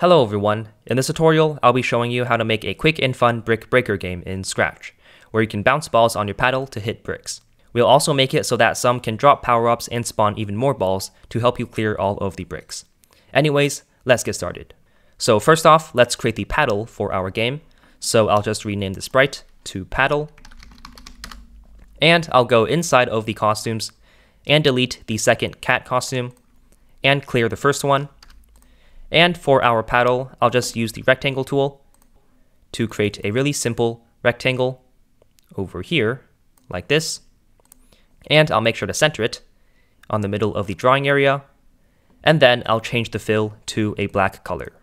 Hello everyone, in this tutorial I'll be showing you how to make a quick and fun brick breaker game in Scratch, where you can bounce balls on your paddle to hit bricks. We'll also make it so that some can drop power-ups and spawn even more balls to help you clear all of the bricks. Anyways, let's get started. So first off, let's create the paddle for our game. So I'll just rename the sprite to paddle, and I'll go inside of the costumes and delete the second cat costume and clear the first one. And for our paddle, I'll just use the rectangle tool to create a really simple rectangle over here, like this. And I'll make sure to center it on the middle of the drawing area. And then I'll change the fill to a black color.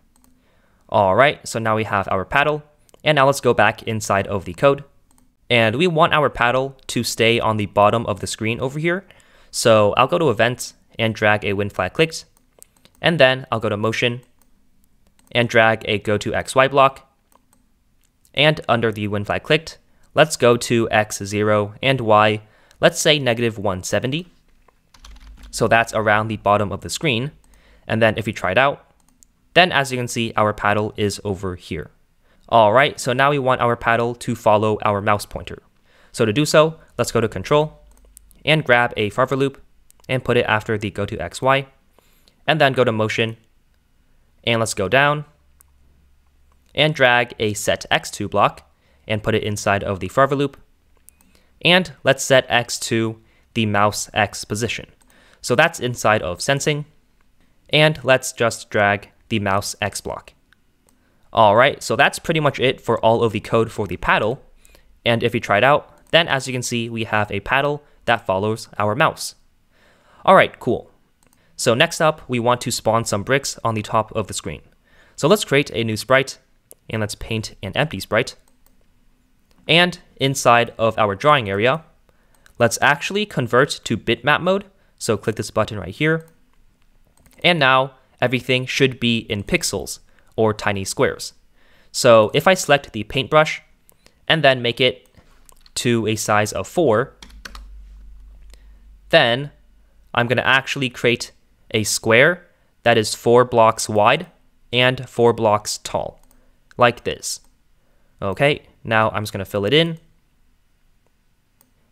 All right, so now we have our paddle. And now let's go back inside of the code. And we want our paddle to stay on the bottom of the screen over here. So I'll go to Events and drag a Win Flag Clicked. And then I'll go to Motion and drag a Go to XY block. And under the Win Flag Clicked, let's go to X0 and Y, let's say -170. So that's around the bottom of the screen. And then if we try it out, then as you can see, our paddle is over here. All right, so now we want our paddle to follow our mouse pointer. So to do so, let's go to Control and grab a forever loop and put it after the Go to XY. And then go to Motion, and let's go down, and drag a Set X2 block, and put it inside of the forever loop, and let's set X to the mouse X position. So that's inside of Sensing, and let's just drag the mouse X block. All right, so that's pretty much it for all of the code for the paddle, and if you try it out, then as you can see, we have a paddle that follows our mouse. All right, cool. So next up, we want to spawn some bricks on the top of the screen. So let's create a new sprite, and let's paint an empty sprite. And inside of our drawing area, let's actually convert to bitmap mode. So click this button right here. And now everything should be in pixels or tiny squares. So if I select the paintbrush and then make it to a size of 4, then I'm going to actually create a square that is 4 blocks wide and 4 blocks tall, like this. Okay, now I'm just going to fill it in.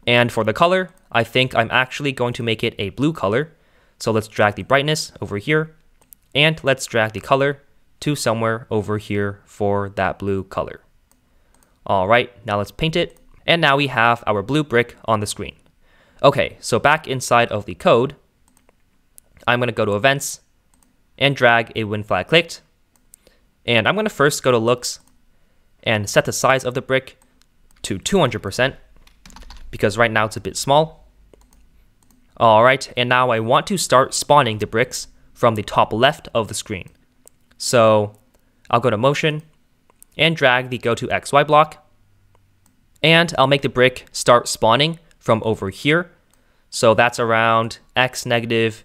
And for the color, I think I'm actually going to make it a blue color. So let's drag the brightness over here, and let's drag the color to somewhere over here for that blue color. All right, now let's paint it. And now we have our blue brick on the screen. Okay, so back inside of the code, I'm going to go to Events and drag a Win Flag Clicked. And I'm going to first go to Looks and set the size of the brick to 200% because right now it's a bit small. All right, and now I want to start spawning the bricks from the top left of the screen. So I'll go to Motion and drag the Go to XY block. And I'll make the brick start spawning from over here. So that's around X negative,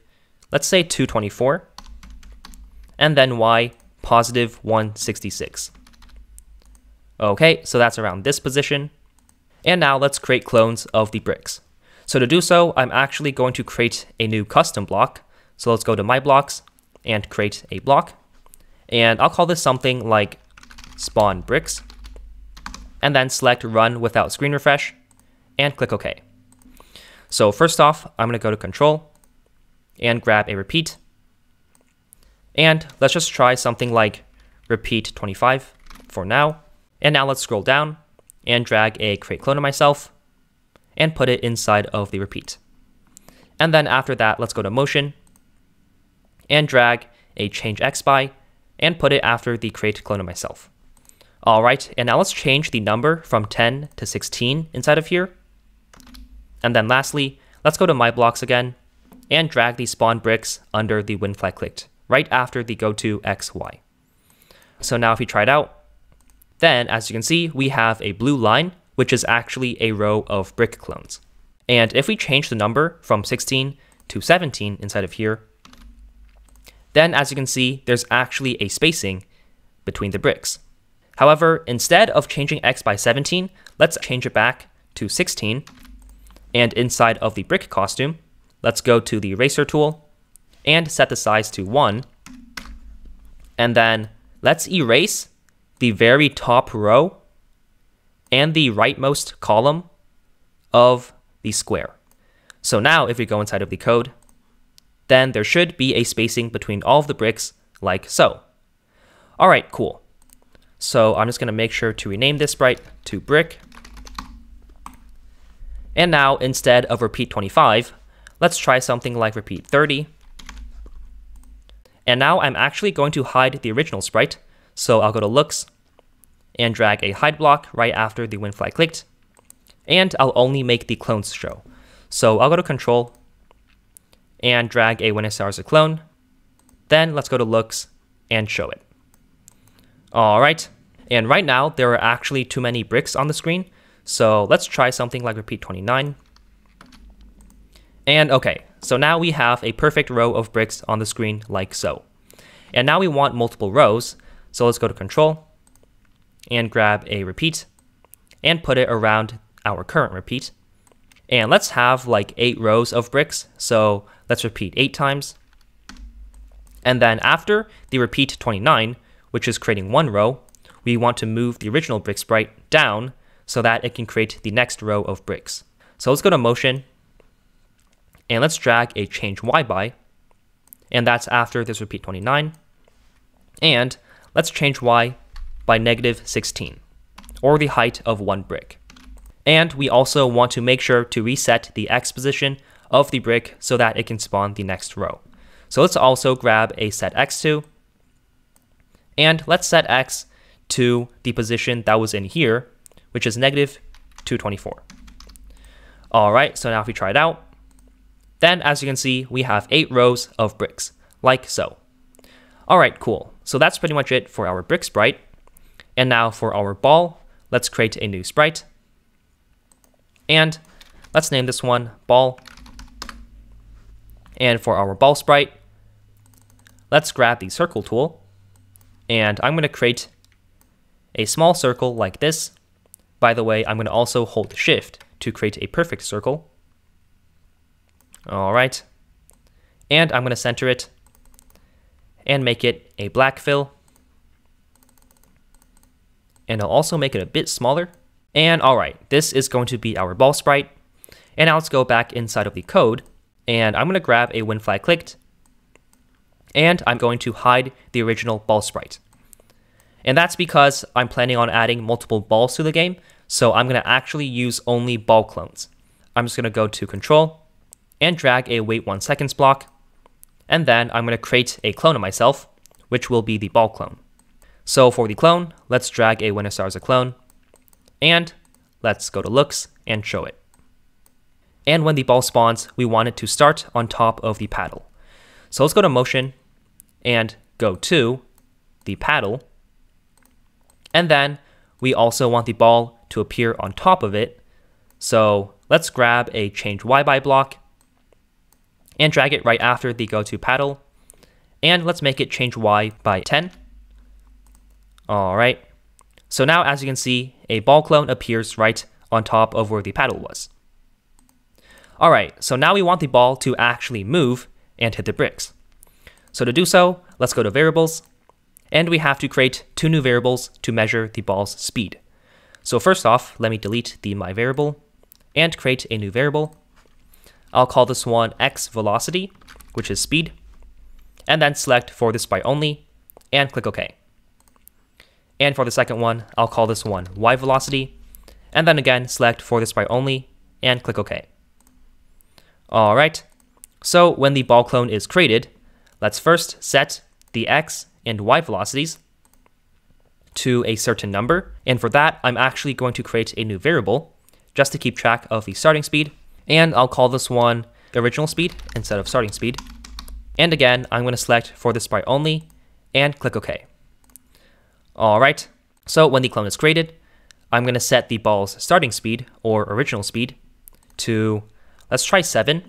let's say 224, and then Y positive 166. Okay, so that's around this position. And now let's create clones of the bricks. So to do so, I'm actually going to create a new custom block. So let's go to My Blocks and create a block. And I'll call this something like Spawn Bricks, and then select Run Without Screen Refresh and click OK. So first off, I'm going to go to Control and grab a repeat. And let's just try something like repeat 25 for now. And now let's scroll down and drag a create clone of myself and put it inside of the repeat. And then after that, let's go to Motion and drag a change X by and put it after the create clone of myself. All right, and now let's change the number from 10 to 16 inside of here. And then lastly, let's go to My Blocks again and drag the spawn bricks under the Win Flag Clicked, right after the Go to XY. So now if we try it out, then as you can see, we have a blue line, which is actually a row of brick clones. And if we change the number from 16 to 17 inside of here, then as you can see, there's actually a spacing between the bricks. However, instead of changing X by 17, let's change it back to 16. And inside of the brick costume, let's go to the eraser tool and set the size to 1. And then let's erase the very top row and the rightmost column of the square. So now if we go inside of the code, then there should be a spacing between all of the bricks like so. All right, cool. So I'm just gonna make sure to rename this sprite to brick. And now instead of repeat 25, let's try something like repeat 30. And now I'm actually going to hide the original sprite. So I'll go to looks and drag a hide block right after the when flag clicked. And I'll only make the clones show. So I'll go to control and drag a WinSR as a clone. Then let's go to looks and show it. All right. And right now there are actually too many bricks on the screen. So let's try something like repeat 29. And okay, so now we have a perfect row of bricks on the screen like so. And now we want multiple rows. So let's go to control and grab a repeat and put it around our current repeat. And let's have like 8 rows of bricks. So let's repeat 8 times. And then after the repeat 29, which is creating one row, we want to move the original brick sprite down so that it can create the next row of bricks. So let's go to motion and let's drag a change Y by, and that's after this repeat 29. And let's change Y by -16, or the height of one brick. And we also want to make sure to reset the X position of the brick so that it can spawn the next row. So let's also grab a set X to, and let's set X to the position that was in here, which is -224. All right, so now if we try it out, then as you can see, we have 8 rows of bricks, like so. All right, cool. So that's pretty much it for our brick sprite. And now for our ball, let's create a new sprite. And let's name this one ball. And for our ball sprite, let's grab the circle tool. And I'm gonna create a small circle like this. By the way, I'm gonna also hold shift to create a perfect circle. All right, and I'm gonna center it and make it a black fill. And I'll also make it a bit smaller. And all right, this is going to be our ball sprite. And now let's go back inside of the code and I'm gonna grab a when flag clicked and I'm going to hide the original ball sprite. And that's because I'm planning on adding multiple balls to the game. So I'm gonna actually use only ball clones. I'm just gonna go to control and drag a wait 1 second block. And then I'm gonna create a clone of myself, which will be the ball clone. So for the clone, let's drag a WinSR as a clone and let's go to looks and show it. And when the ball spawns, we want it to start on top of the paddle. So let's go to motion and go to the paddle. And then we also want the ball to appear on top of it. So let's grab a change Y by block and drag it right after the go to paddle. And let's make it change Y by 10. All right. So now, as you can see, a ball clone appears right on top of where the paddle was. All right. So now we want the ball to actually move and hit the bricks. So to do so, let's go to variables and we have to create 2 new variables to measure the ball's speed. So first off, let me delete the my variable and create a new variable. I'll call this one X velocity, which is speed, and then select for this sprite only and click OK. And for the second one, I'll call this one Y velocity, and then again, select for this sprite only and click OK. All right. So when the ball clone is created, let's first set the X and Y velocities to a certain number. And for that, I'm actually going to create a new variable just to keep track of the starting speed. And I'll call this one original speed instead of starting speed. And again, I'm going to select for the sprite only and click OK. All right. So when the clone is created, I'm going to set the ball's starting speed or original speed to, let's try 7.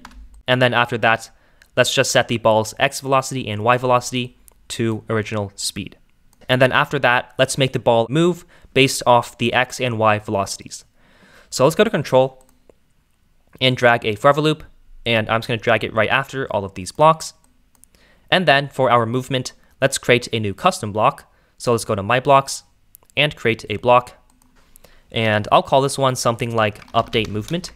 And then after that, let's just set the ball's X velocity and Y velocity to original speed. And then after that, let's make the ball move based off the X and Y velocities. So let's go to control and drag a forever loop, and I'm just gonna drag it right after all of these blocks. And then for our movement, let's create a new custom block. So let's go to My Blocks and create a block. And I'll call this one something like Update Movement.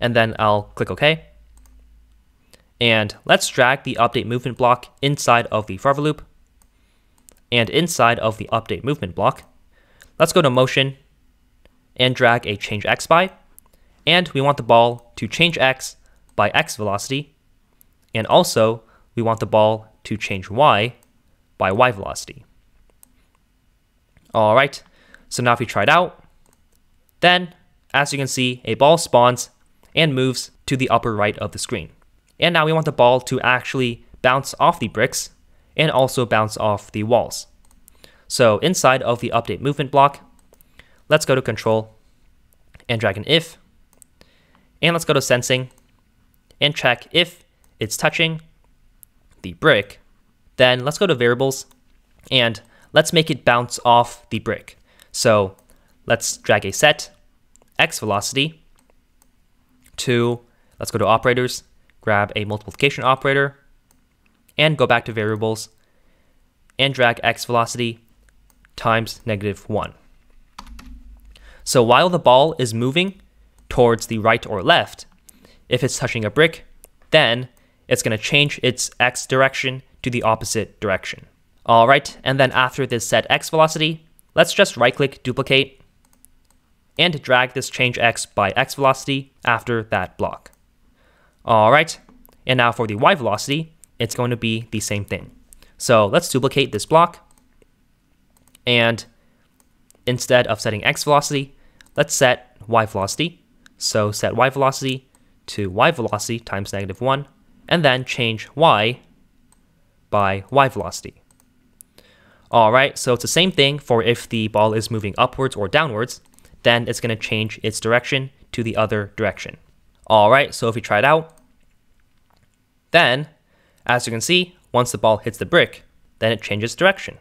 And then I'll click OK. And let's drag the Update Movement block inside of the forever loop. And inside of the Update Movement block, let's go to Motion and drag a Change X by. And we want the ball to change X by X velocity. And also, we want the ball to change Y by Y velocity. All right. So now if we try it out, then as you can see, a ball spawns and moves to the upper right of the screen. And now we want the ball to actually bounce off the bricks and also bounce off the walls. So inside of the Update Movement block, let's go to Control and drag an if. And let's go to Sensing and check if it's touching the brick. Then let's go to Variables and let's make it bounce off the brick. So let's drag a set X velocity to, let's go to Operators, grab a multiplication operator, and go back to Variables and drag X velocity times -1. So while the ball is moving towards the right or left, if it's touching a brick, then it's going to change its X direction to the opposite direction. All right, and then after this set X velocity, let's just right-click, duplicate, and drag this change X by X velocity after that block. All right, and now for the Y velocity, it's going to be the same thing. So let's duplicate this block, and instead of setting X velocity, let's set Y velocity. So set Y velocity to Y velocity times -1, and then change Y by Y velocity. All right, so it's the same thing for if the ball is moving upwards or downwards, then it's going to change its direction to the other direction. All right, so if we try it out, then as you can see, once the ball hits the brick, then it changes direction.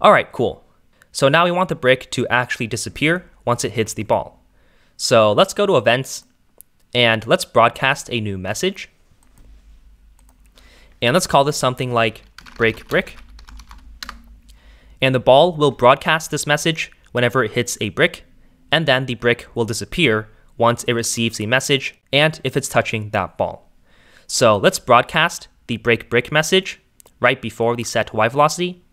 All right, cool. So now we want the brick to actually disappear once it hits the ball. So let's go to Events and let's broadcast a new message. And let's call this something like Break Brick. And the ball will broadcast this message whenever it hits a brick, and then the brick will disappear once it receives the message and if it's touching that ball. So let's broadcast the Break Brick message right before the set Y velocity,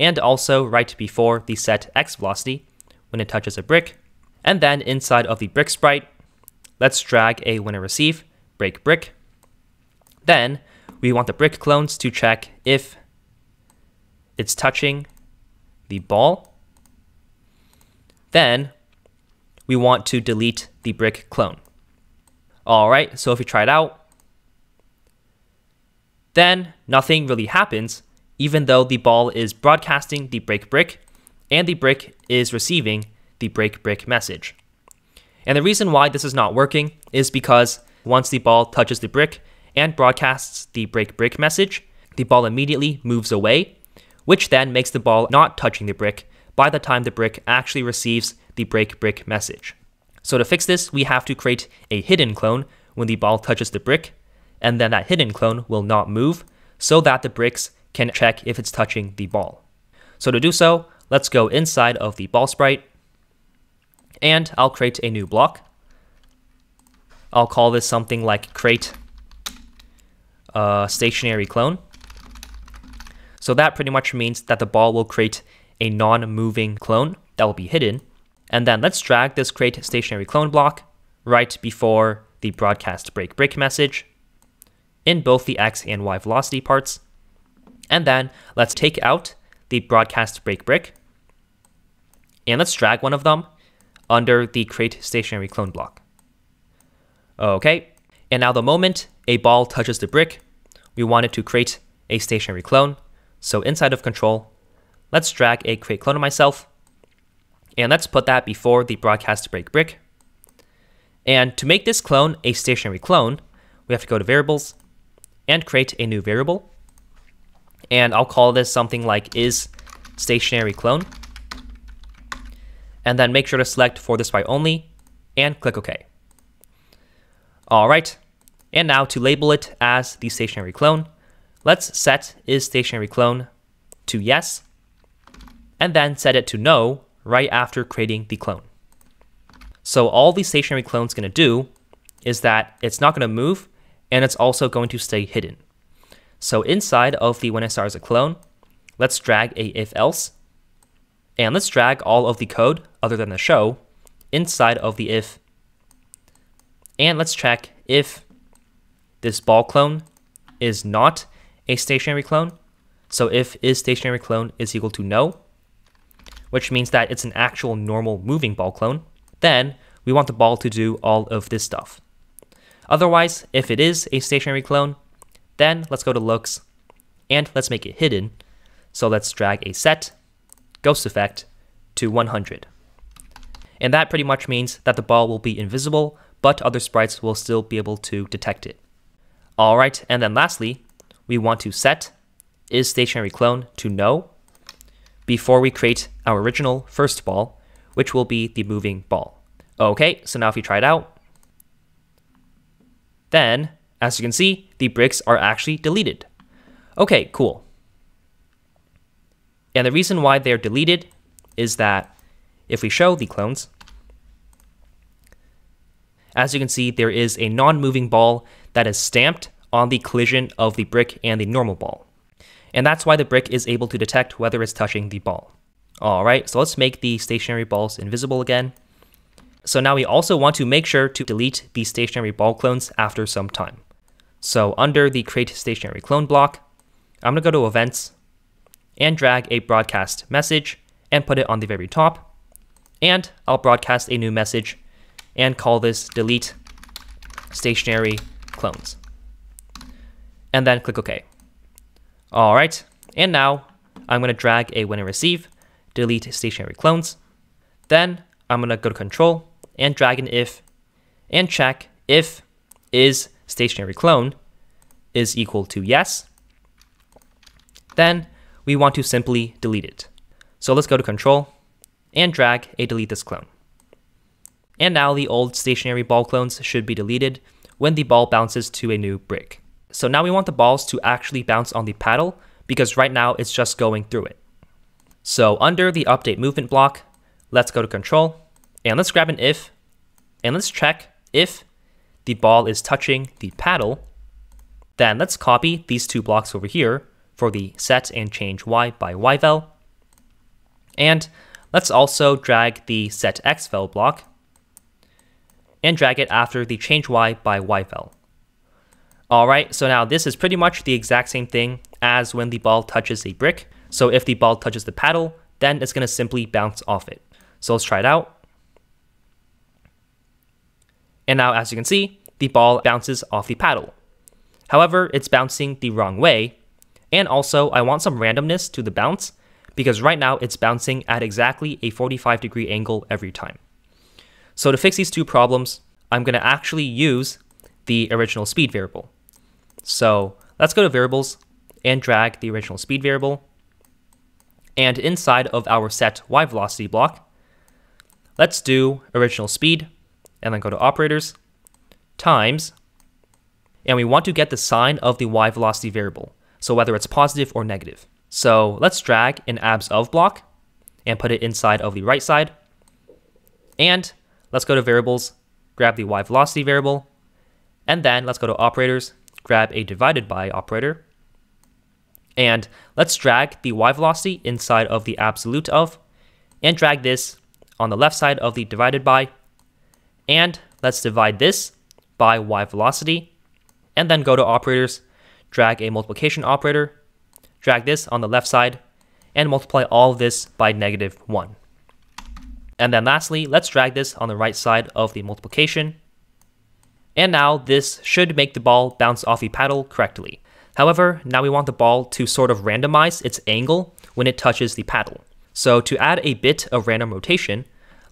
and also right before the set X velocity when it touches a brick. And then inside of the brick sprite, let's drag a when it receive Break Brick. Then we want the brick clones to check if it's touching the ball. Then we want to delete the brick clone. All right, so if we try it out, then nothing really happens, even though the ball is broadcasting the Break Brick and the brick is receiving the Break Brick message. And the reason why this is not working is because once the ball touches the brick and broadcasts the Break Brick message, the ball immediately moves away, which then makes the ball not touching the brick by the time the brick actually receives the Break Brick message. So to fix this, we have to create a hidden clone when the ball touches the brick, and then that hidden clone will not move so that the bricks can check if it's touching the ball. So to do so, let's go inside of the ball sprite, and I'll create a new block. I'll call this something like create stationary clone. So that pretty much means that the ball will create a non-moving clone that will be hidden. And then let's drag this create stationary clone block right before the broadcast Break Brick message in both the X and Y velocity parts. And then let's take out the broadcast Break Brick. And let's drag one of them under the create stationary clone block. Okay. And now the moment a ball touches the brick, we want it to create a stationary clone. So inside of Control, let's drag a create clone of myself, and let's put that before the broadcast Break Brick. And to make this clone a stationary clone, we have to go to Variables and create a new variable. And I'll call this something like is stationary clone. And then make sure to select for this sprite only and click OK. All right. And now to label it as the stationary clone, let's set is stationary clone to yes, and then set it to no right after creating the clone. So all the stationary clone is going to do is that it's not going to move, and it's also going to stay hidden. So inside of the when I start as a clone, let's drag a if else, and let's drag all of the code other than the show inside of the if, and let's check if this ball clone is not a stationary clone. So if is stationary clone is equal to no, which means that it's an actual normal moving ball clone, then we want the ball to do all of this stuff. Otherwise, if it is a stationary clone, then let's go to looks and let's make it hidden. So let's drag a set ghost effect to 100. And that pretty much means that the ball will be invisible, but other sprites will still be able to detect it. All right, and then lastly, we want to set is stationary clone to no before we create our original first ball, which will be the moving ball. Okay, so now if we try it out, then as you can see, the bricks are actually deleted. Okay, cool. And the reason why they're deleted is that if we show the clones, as you can see, there is a non-moving ball that is stamped on the collision of the brick and the normal ball. And that's why the brick is able to detect whether it's touching the ball. All right, so let's make the stationary balls invisible again. So now we also want to make sure to delete the stationary ball clones after some time. So under the create stationary clone block, I'm gonna go to events and drag a broadcast message and put it on the very top. And I'll broadcast a new message and call this delete stationary clones. And then click OK. All right, and now I'm gonna drag a when I receive delete stationary clones. Then I'm gonna go to control and drag an if and check if is stationary clone is equal to yes. Then we want to simply delete it. So let's go to control and drag a delete this clone. And now the old stationary ball clones should be deleted when the ball bounces to a new brick. So now we want the balls to actually bounce on the paddle because right now it's just going through it. So under the update movement block, let's go to control and let's grab an if and let's check if the ball is touching the paddle. Then let's copy these two blocks over here for the set and change y by yvel. And let's also drag the set xvel block and drag it after the change y by yvel. All right, so now this is pretty much the exact same thing as when the ball touches a brick. So if the ball touches the paddle, then it's gonna simply bounce off it. So let's try it out. And now as you can see, the ball bounces off the paddle. However, it's bouncing the wrong way. And also I want some randomness to the bounce because right now it's bouncing at exactly a 45-degree angle every time. So to fix these two problems, I'm gonna actually use the original speed variable. So let's go to variables and drag the original speed variable. And inside of our set y velocity block, let's do original speed and then go to operators times. And we want to get the sign of the y velocity variable. So whether it's positive or negative. So let's drag an abs of block and put it inside of the right side. And let's go to variables, grab the y velocity variable. And then let's go to operators, grab a divided by operator. And let's drag the y velocity inside of the absolute of, and drag this on the left side of the divided by, and let's divide this by y velocity, and then go to operators, drag a multiplication operator, drag this on the left side, and multiply all of this by -1. And then lastly, let's drag this on the right side of the multiplication. And now this should make the ball bounce off the paddle correctly. However, now we want the ball to sort of randomize its angle when it touches the paddle. So to add a bit of random rotation,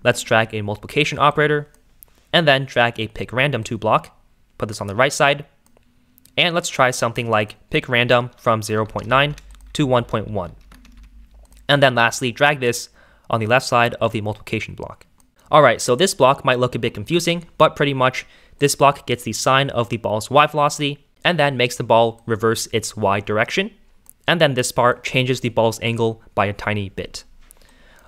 let's drag a multiplication operator and then drag a pick random to block, put this on the right side, and let's try something like pick random from 0.9 to 1.1. And then lastly, drag this on the left side of the multiplication block. All right, so this block might look a bit confusing, but pretty much this block gets the sign of the ball's y velocity and then makes the ball reverse its y direction. And then this part changes the ball's angle by a tiny bit.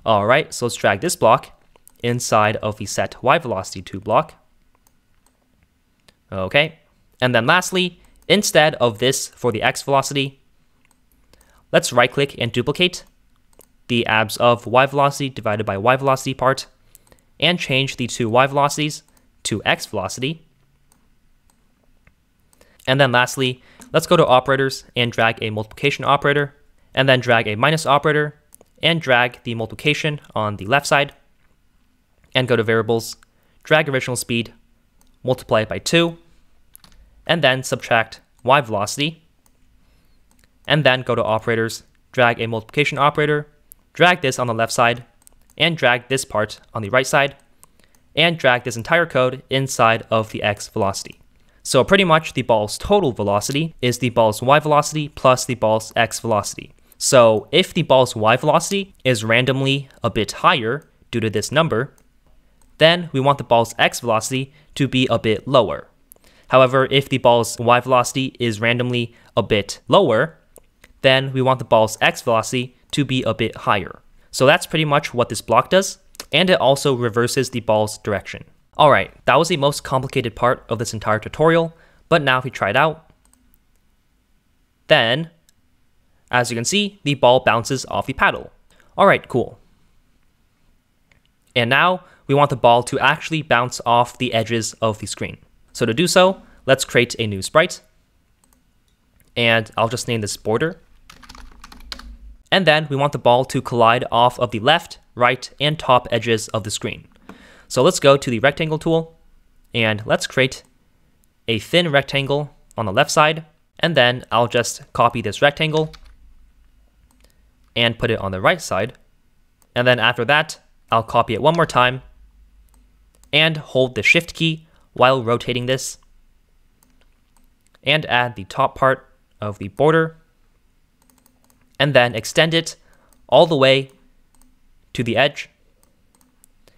All right, so let's drag this block inside of the set y velocity 2 block. Okay, and then lastly, instead of this for the x velocity, let's right click and duplicate the abs of y velocity divided by y velocity part and change the two y velocities to x velocity. And then lastly, let's go to operators and drag a multiplication operator and then drag a minus operator and drag the multiplication on the left side and go to variables, drag original speed, multiply it by 2, and then subtract y velocity, and then go to operators, drag a multiplication operator, drag this on the left side, and drag this part on the right side, and drag this entire code inside of the x velocity. So pretty much the ball's total velocity is the ball's y velocity plus the ball's x velocity. So if the ball's y velocity is randomly a bit higher due to this number, then we want the ball's x velocity to be a bit lower. However, if the ball's y velocity is randomly a bit lower, then we want the ball's x velocity to be a bit higher. So that's pretty much what this block does, and it also reverses the ball's direction. All right, that was the most complicated part of this entire tutorial, but now if we try it out, then, as you can see, the ball bounces off the paddle. All right, cool. And now, we want the ball to actually bounce off the edges of the screen. So to do so, let's create a new sprite, and I'll just name this border. And then we want the ball to collide off of the left, right, and top edges of the screen. So let's go to the rectangle tool, and let's create a thin rectangle on the left side, and then I'll just copy this rectangle and put it on the right side. And then after that, I'll copy it one more time and hold the Shift key while rotating this, and add the top part of the border, and then extend it all the way to the edge.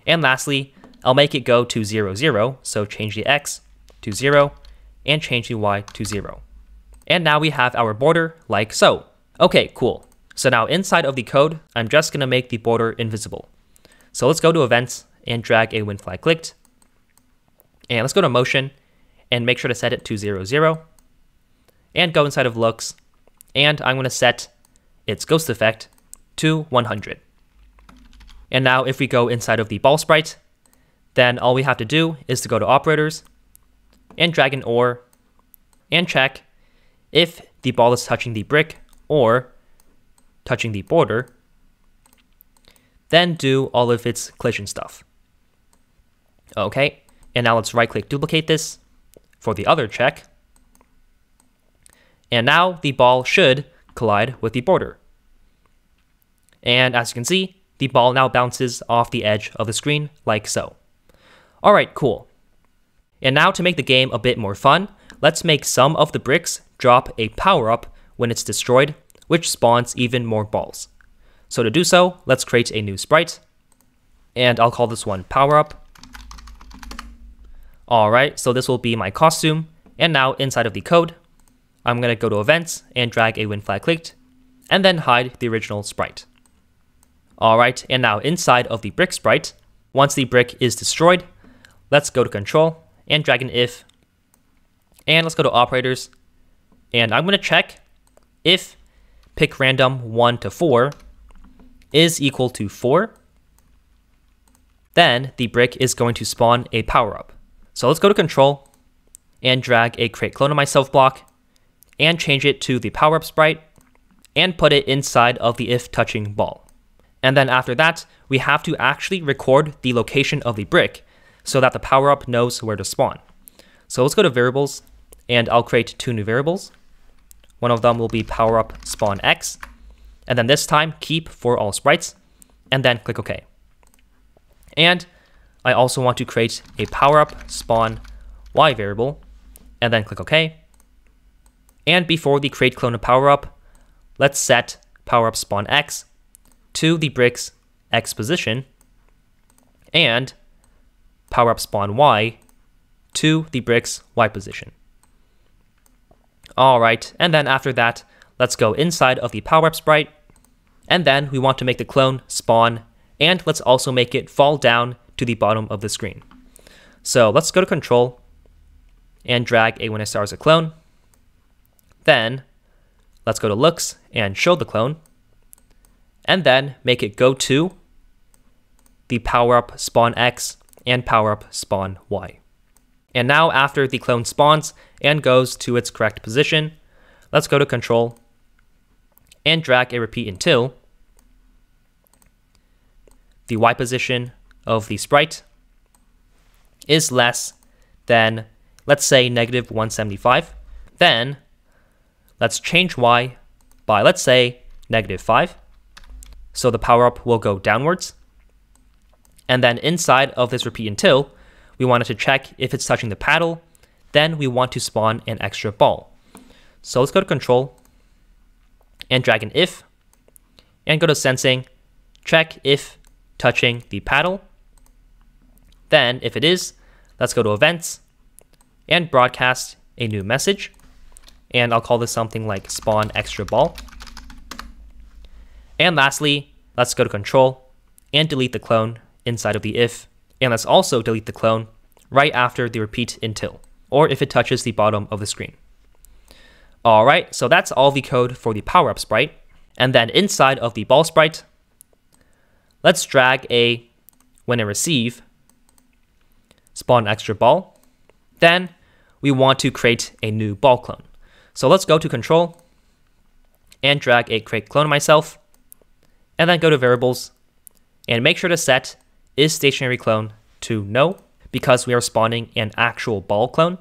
And lastly, I'll make it go to 0, 0, so change the X to 0, and change the Y to 0. And now we have our border like so. Okay, cool. So now inside of the code, I'm just gonna make the border invisible. So let's go to events and drag a when flag clicked. And let's go to motion and make sure to set it to 0, 0. And go inside of looks. And I'm going to set its ghost effect to 100. And now if we go inside of the ball sprite, then all we have to do is to go to operators and drag an OR and check if the ball is touching the brick or touching the border. Then do all of its collision stuff. Okay. And now let's right-click duplicate this for the other check. And now the ball should collide with the border. And as you can see, the ball now bounces off the edge of the screen like so. All right, cool. And now to make the game a bit more fun, let's make some of the bricks drop a power-up when it's destroyed, which spawns even more balls. So to do so, let's create a new sprite. And I'll call this one power-up. Alright, so this will be my costume, and now inside of the code, I'm going to go to events and drag a when flag clicked, and then hide the original sprite. Alright, and now inside of the brick sprite, once the brick is destroyed, let's go to control and drag an if, and let's go to operators, and I'm going to check if pick random 1 to 4 is equal to 4, then the brick is going to spawn a power-up. So let's go to control and drag a create clone of myself block and change it to the power up sprite and put it inside of the if touching ball. And then after that, we have to actually record the location of the brick so that the power up knows where to spawn. So let's go to variables and I'll create two new variables. One of them will be power up spawn X, and then this time keep for all sprites and then click OK. And I also want to create a power-up spawn y variable, and then click OK. And before the create clone of power-up, let's set power-up spawn x to the brick's x position, and power-up spawn y to the brick's y position. All right, and then after that, Let's go inside of the power-up sprite, and then we want to make the clone spawn, and let's also make it fall down to the bottom of the screen. So let's go to Control and drag A1SR as a clone. Then let's go to Looks and show the clone, and then make it go to the power-up spawn X and power-up spawn Y. And now after the clone spawns and goes to its correct position, let's go to Control and drag a repeat until the Y position of the sprite is less than, let's say, negative 175. Then let's change Y by, let's say, negative 5. So the power-up will go downwards. And then inside of this repeat until, we wanted to check if it's touching the paddle, then we want to spawn an extra ball. So let's go to Control and drag an if, and go to Sensing, check if touching the paddle. Then if it is, let's go to Events and broadcast a new message. And I'll call this something like spawn extra ball. And lastly, let's go to Control and delete the clone inside of the if. And let's also delete the clone right after the repeat until, or if it touches the bottom of the screen. All right, so that's all the code for the power-up sprite. And then inside of the ball sprite, let's drag a when I receive spawn extra ball. Then we want to create a new ball clone. So let's go to Control and drag a create clone myself, and then go to Variables and make sure to set is stationary clone to no, because we are spawning an actual ball clone.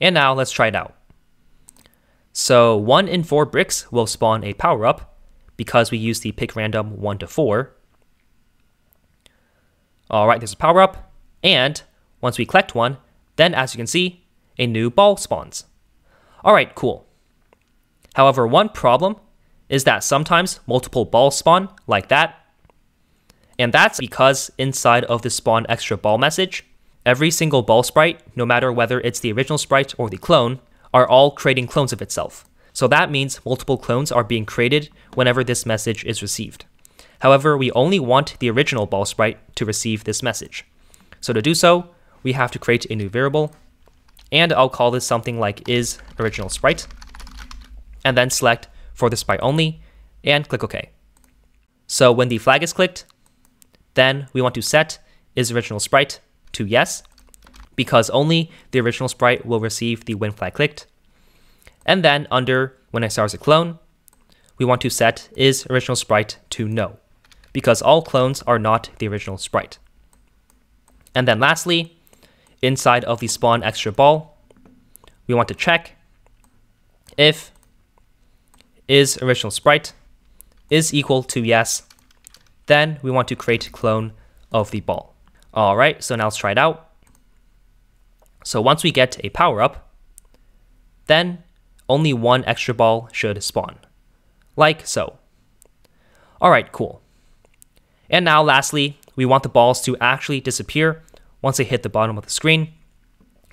And now let's try it out. So 1 in 4 bricks will spawn a power up because we use the pick random 1 to 4. All right, there's a power up, and once we collect one, then as you can see, a new ball spawns. All right, cool. However, one problem is that sometimes multiple balls spawn like that. And that's because inside of the spawn extra ball message, every single ball sprite, no matter whether it's the original sprite or the clone, are all creating clones of itself. So that means multiple clones are being created whenever this message is received. However, we only want the original ball sprite to receive this message. So to do so, we have to create a new variable, and I'll call this something like is original sprite, and then select for the sprite only, and click OK. So when the flag is clicked, then we want to set is original sprite to yes, because only the original sprite will receive the when flag clicked. And then under when I star as a clone, we want to set is original sprite to no, because all clones are not the original sprite. And then lastly, inside of the spawn extra ball, we want to check if is original sprite is equal to yes. Then we want to create a clone of the ball. All right, so now let's try it out. So once we get a power up, then only one extra ball should spawn, like so. All right, cool. And now lastly, we want the balls to actually disappear once they hit the bottom of the screen.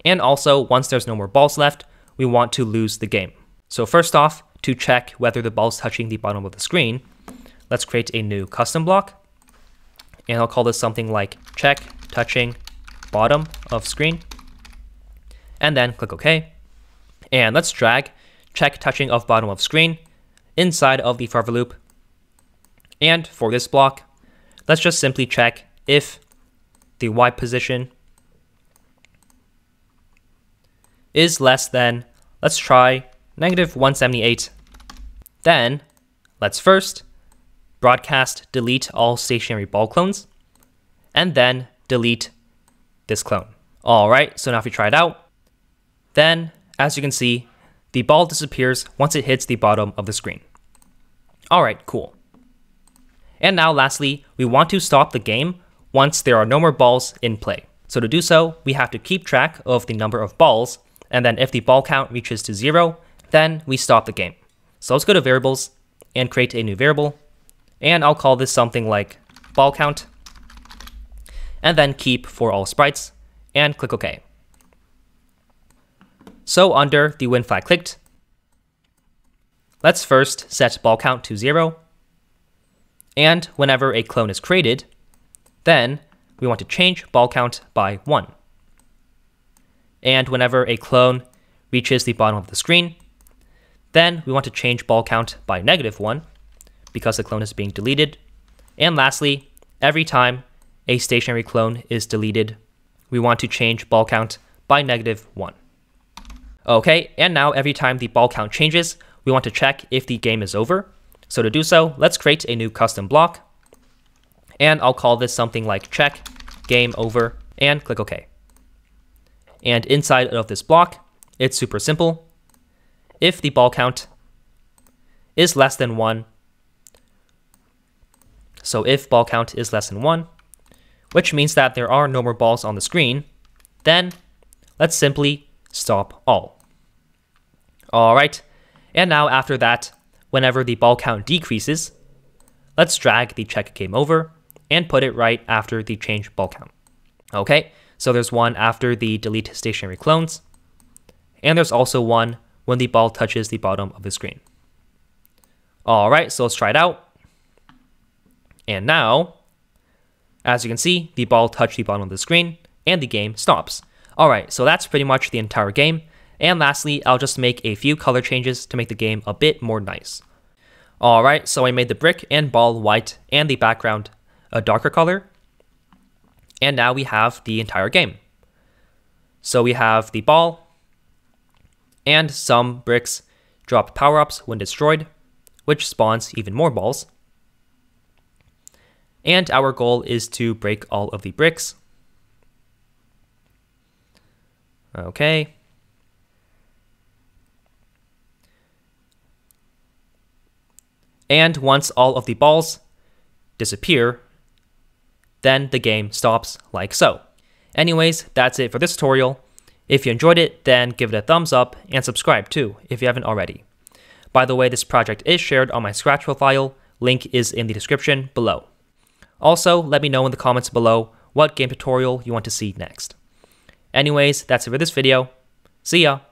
And also once there's no more balls left, we want to lose the game. So first off, to check whether the ball's touching the bottom of the screen, let's create a new custom block, and I'll call this something like check touching bottom of screen, and then click OK. And let's drag check touching of bottom of screen inside of the forever loop. And for this block, let's just simply check if the Y position is less than, let's try negative 178. Then let's first broadcast delete all stationary ball clones, and then delete this clone. All right, so now if we try it out, then as you can see, the ball disappears once it hits the bottom of the screen. All right, cool. And now lastly, we want to stop the game once there are no more balls in play. So to do so, we have to keep track of the number of balls, and then if the ball count reaches to 0, then we stop the game. So let's go to Variables and create a new variable, and I'll call this something like ball count, and then keep for all sprites, and click OK. So under the when flag clicked, Let's first set ball count to 0, and whenever a clone is created, then we want to change ball count by 1. And whenever a clone reaches the bottom of the screen, then we want to change ball count by -1 because the clone is being deleted. And lastly, every time a stationary clone is deleted, we want to change ball count by -1. Okay, and now every time the ball count changes, we want to check if the game is over. So to do so, let's create a new custom block. And I'll call this something like check game over and click OK. And inside of this block, it's super simple. If the ball count is less than 1, which means that there are no more balls on the screen, then let's simply stop all. All right, and now after that, whenever the ball count decreases, let's drag the check game over and put it right after the change ball count. Okay, so there's one after the delete stationary clones, and there's also one when the ball touches the bottom of the screen. All right, so let's try it out. And now, as you can see, the ball touched the bottom of the screen and the game stops. All right, so that's pretty much the entire game. And lastly, I'll just make a few color changes to make the game a bit more nice. All right, so I made the brick and ball white and the background a darker color. And now we have the entire game. So we have the ball, and some bricks drop power-ups when destroyed, which spawns even more balls. And our goal is to break all of the bricks. Okay. And once all of the balls disappear, then the game stops like so. Anyways, that's it for this tutorial. If you enjoyed it, then give it a thumbs up and subscribe too, if you haven't already. By the way, this project is shared on my Scratch profile. Link is in the description below. Also, let me know in the comments below what game tutorial you want to see next. Anyways, that's it for this video. See ya!